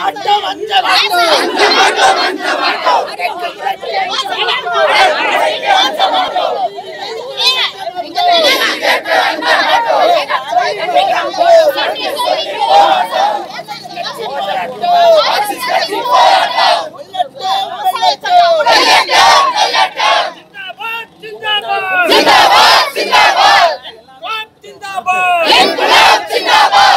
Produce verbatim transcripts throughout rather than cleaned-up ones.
बांटो बांटो बांटो बांटो बांटो अरे जिंदाबाद जिंदाबाद जिंदाबाद जिंदाबाद जिंदाबाद जिंदाबाद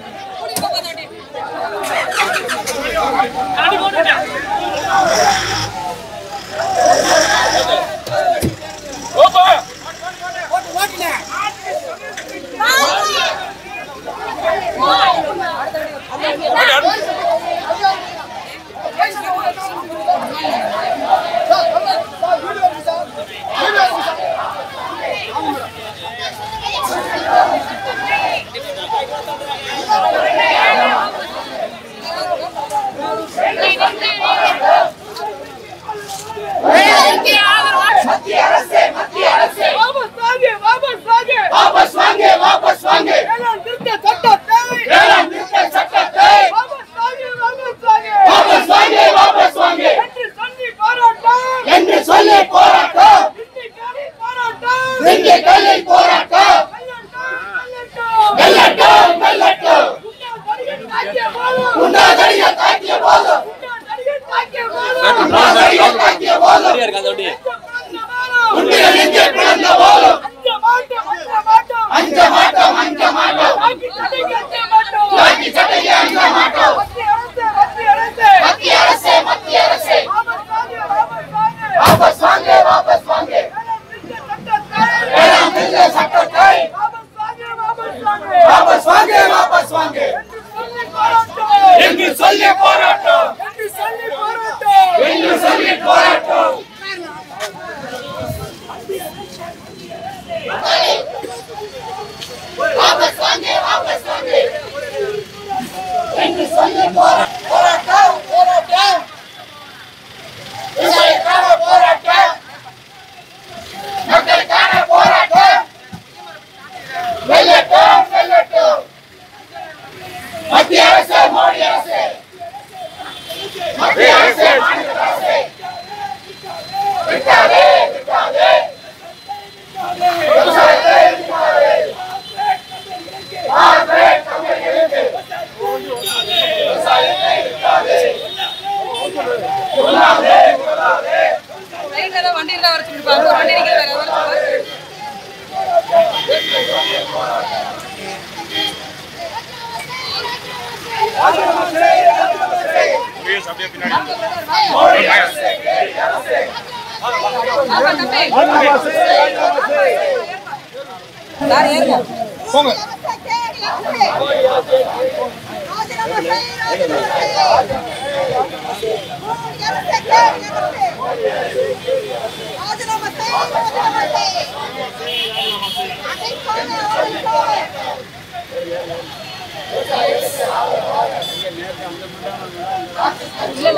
लाइव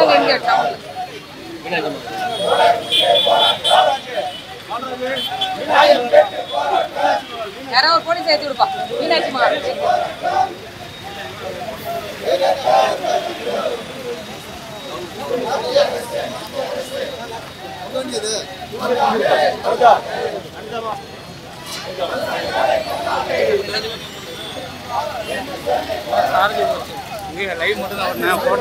मतलब